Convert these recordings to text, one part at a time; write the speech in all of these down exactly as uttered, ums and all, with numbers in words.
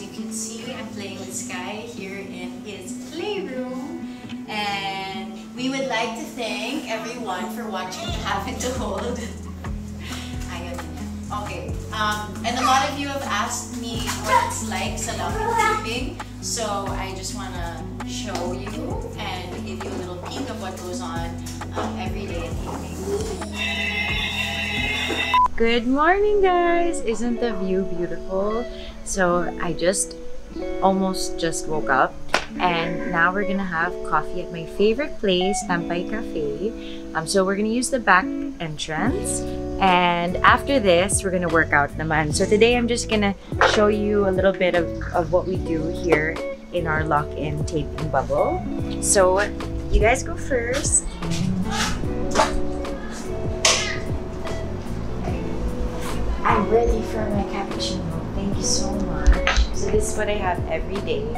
as you can see, I'm playing with Sky here in his playroom. And we would like to thank everyone for watching To Have and To Hold. Okay, um, and a lot of you have asked me what it's like sa love sleeping. So I just want to show you and give you a little peek of what goes on um, every day in the evening. Good morning, guys! Isn't the view beautiful? So I just almost just woke up. And now we're gonna have coffee at my favorite place, Tampai Cafe. Um, so we're gonna use the back entrance, and after this we're gonna work out naman. So today I'm just gonna show you a little bit of, of what we do here in our lock-in taping bubble. So you guys go first. I'm ready for my cappuccino. Thank you so much. So this is what I have every day.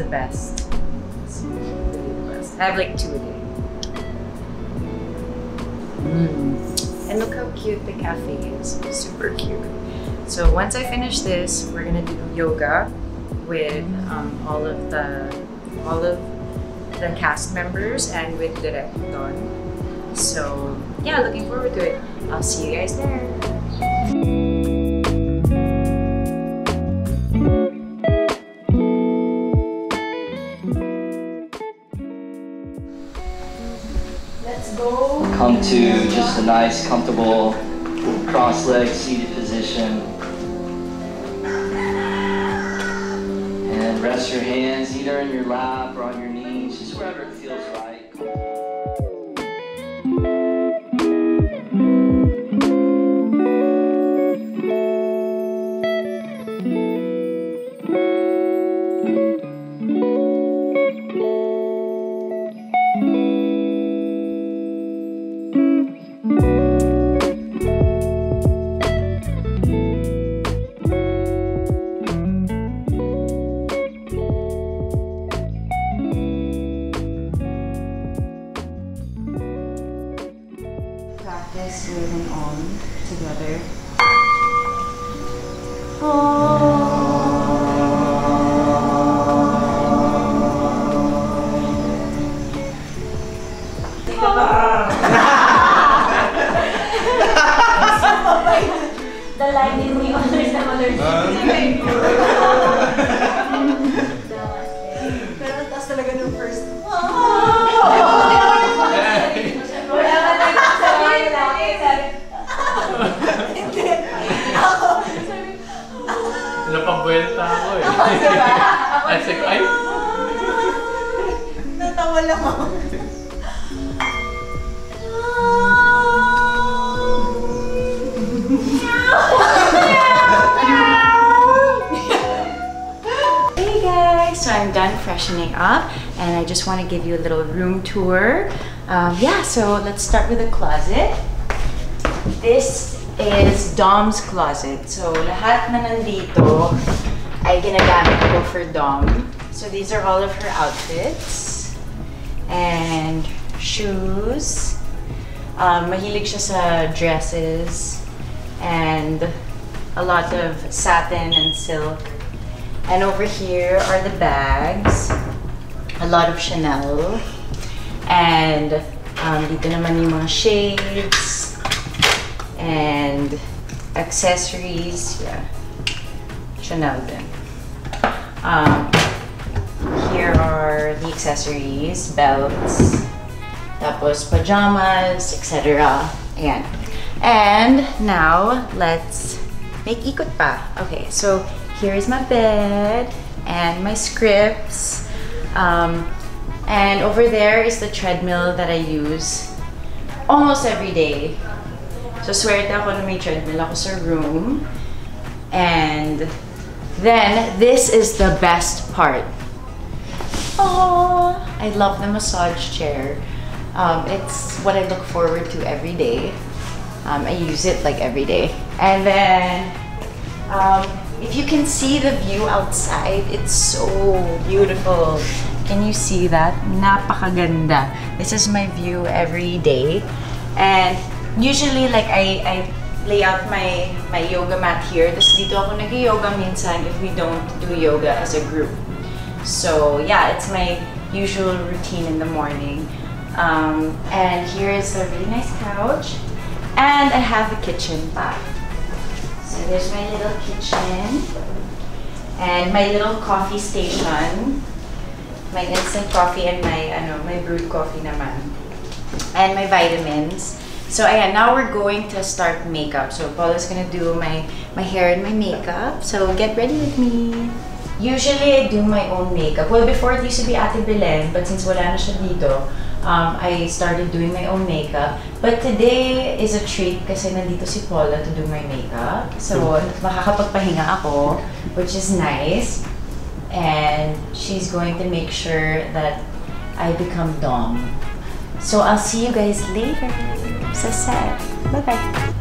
The best. It's really the best. I have like two a day. Mm. And look how cute the cafe is. It's super cute. So once I finish this, we're gonna do yoga with um, all of the all of the cast members and with Direct Don. So yeah, looking forward to it. I'll see you guys there. Come to just a nice, comfortable, cross-legged, seated position. And rest your hands either in your lap or on your knees, just wherever it feels right. Freshening up, and I just want to give you a little room tour. Um, yeah, so let's start with the closet. This is Dom's closet. So lahat na nandito ay ginagamit ko for Dom. So these are all of her outfits and shoes. Um, mahilig siya sa dresses and a lot of satin and silk. And over here are the bags, a lot of Chanel, and um, dito naman yung mga shades and accessories, yeah, Chanel din. Um, here are the accessories, belts, tapos pajamas, et cetera. Ayan. And now let's make ikot pa. Okay, so. Here is my bed and my scripts, um, and over there is the treadmill that I use almost every day. So swerte ako na may treadmill ako sa room. And then this is the best part. Oh, I love the massage chair. Um, it's what I look forward to every day. Um, I use it like every day. And then. Um, If you can see the view outside, it's so beautiful. Can you see that? Napakaganda. This is my view every day. And usually, like, I, I lay out my, my yoga mat here. Tapos dito ako nag-yoga minsan if we don't do yoga as a group. So yeah, it's my usual routine in the morning. Um, and here is a really nice couch. And I have a kitchen bath. So there's my little kitchen. And my little coffee station. My instant coffee and my, ano, my brewed coffee naman. And my vitamins. So ayan, now we're going to start makeup. So Paula's gonna do my, my hair and my makeup. So get ready with me. Usually I do my own makeup. Well, before it used to be Ate Belen, but since wala na siya dito, um, I started doing my own makeup. But today is a treat kasi nandito si Paula to do my makeup. So makakapagpahinga ako, which is nice. And she's going to make sure that I become dom. So I'll see you guys later. So sad. Bye-bye.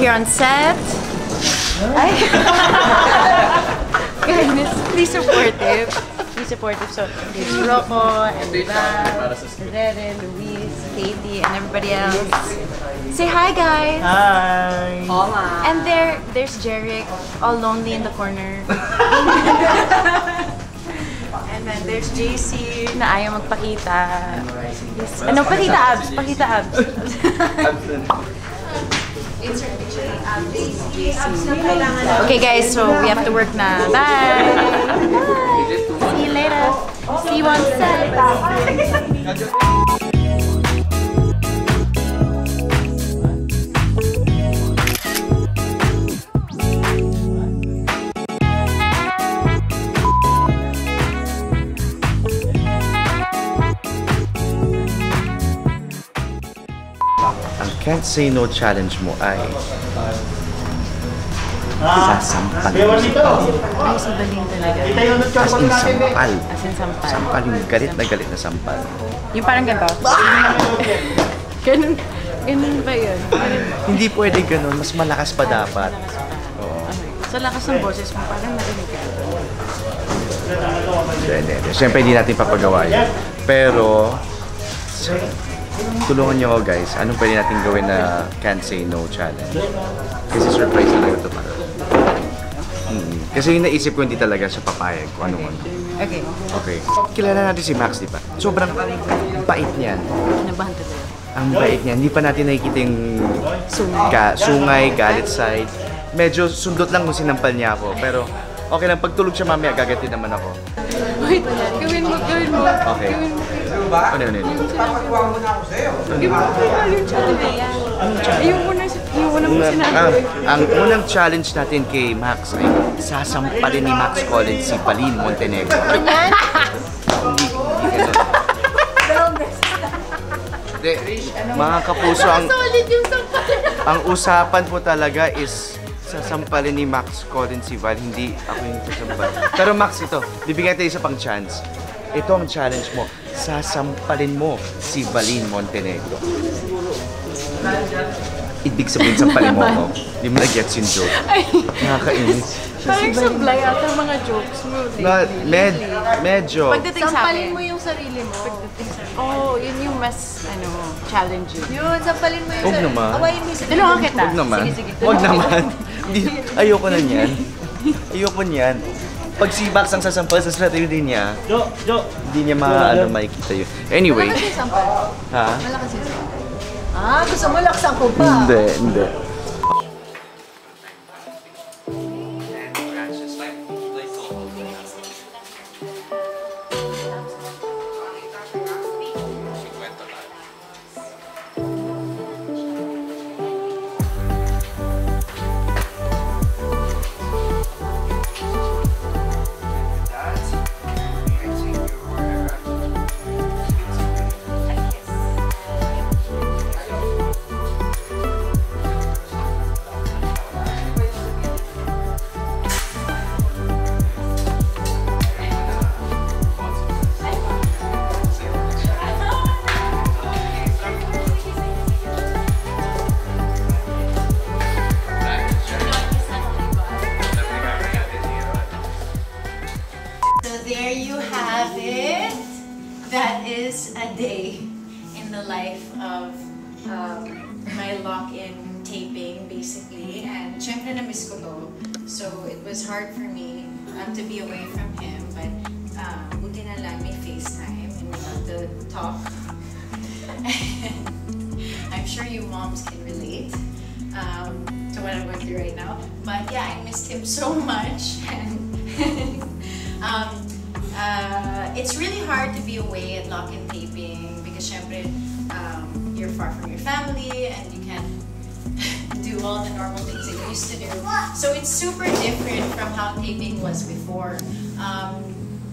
Here on set. Goodness, be supportive. Be supportive. So there's Rocco and Val, Leren, Luis, Katie, and everybody else. Say hi, guys. Hi. Hola. And there, there's Jeric, all lonely in the corner. And then there's J C. Na ayaw magpakita. Yes. Ano pakita abs? Pakita abs. Okay guys, so we have to work now. Bye! Bye. See you later! See you on set! Ang can't say no challenge mo ay sasampal. Ay, sampalin talaga. As in sampal. As in sampal. Sampalin. Galit na galit na sampal. Yung parang ganito. Ganun. Ganun ba yun? Hindi pwede ganun. Mas malakas pa dapat. Sa lakas ng boses mo, parang marinig ka. Siyempre, hindi natin papagawa yun. Pero, tulungan niyo ako guys. Anong pwede natin gawin na can't say no challenge? Kasi surprise talaga ito para. Hmm. Kasi yung naisip ko hindi talaga siya papayag kung anong ano. Okay. Okay. Kilala natin si Max, di ba? Sobrang bait niyan. Nabahan ko tayo. Ang bait niyan. Hindi pa natin nakikita yung ka, sungay, galit side. Medyo sundot lang kung sinampal niya ako. Pero okay lang. Pagtulog siya mamaya, gagatin naman ako. Wait, gawin mo, gawin mo. Okay. Ba? Ano yun? Papakuha mo na ako sa'yo. Yung challenge na yan. Yung unang sinabi. Ang unang challenge natin kay Max ay sasampalin ni Max Collins si Valeen Montenegro. Ganyan? Hindi. Hindi. Mga kapuso, ang usapan po talaga is sasampalin ni Max Collins si Val. Hindi ako yung sasampalin. Pero Max, ito. Bibigyan tayo isa pang chance. Ito ang challenge mo. Sasampalin mo si Valeen Montenegro. Ibig sabihin sampalin mo ako. Hindi mo nag-gets yung joke. Nakakainis. Parang sablay ata mga jokes mo. Med, medyo. Sampalin mo yung sarili mo. Oo, yun yung mas challenging. Yun, sampalin mo yung sarili mo. Huwag naman. Awayin mo yung sarili mo. Tulungan kita. Huwag naman. Huwag naman. Ayoko na niyan. Ayoko niyan. Pag si Max ang sasampal sa strategy niya, hindi niya ma-ano makikita yun. Anyway. Malakas yung sampal. Ha? Malakas yung sampal. Ah, gusto mo laksan ko pa? Hindi, hindi. life of um, my lock-in taping, basically. And syempre na-miss ko to. So it was hard for me um, to be away from him. But uh, buti na lang may FaceTime and we got to talk. I'm sure you moms can relate um, to what I'm going through right now. But yeah, I missed him so much. And um, uh, it's really hard to be away at lock-in taping because um, you're far from your family and you can't do all the normal things that you used to do. So it's super different from how taping was before. Um,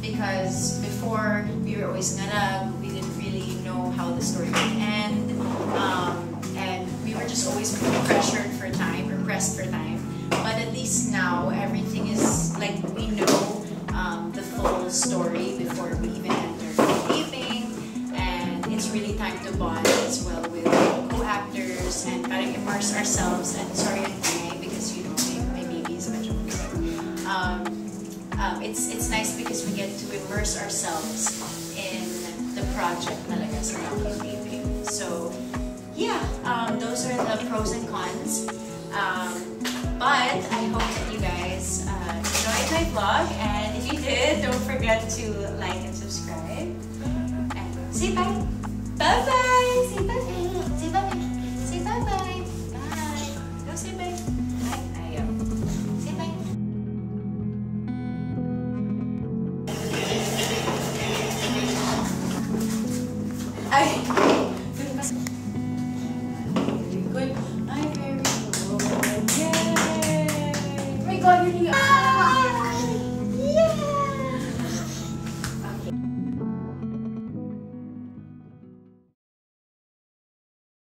because before, we were always ngarag, we didn't really know how the story would end. Um, and we were just always pressured for time, or pressed for time. But at least now, everything is like we know um, the full story before we even enter the taping. And it's really time to bond as well with co-actors and kind of immerse ourselves. And sorry, I'm because you know my, my baby is a bunch of people. Um, um, it's, it's nice because we get to immerse ourselves in the project talaga sa taping. So yeah, um, those are the pros and cons. Um, But I hope that you guys uh, enjoyed my vlog, and if you did, don't forget to like and subscribe. And say bye! Bye bye! Say bye bye! Say bye bye! Say bye bye! Bye! No, say bye! Bye! I am. Say bye! Ay! What do you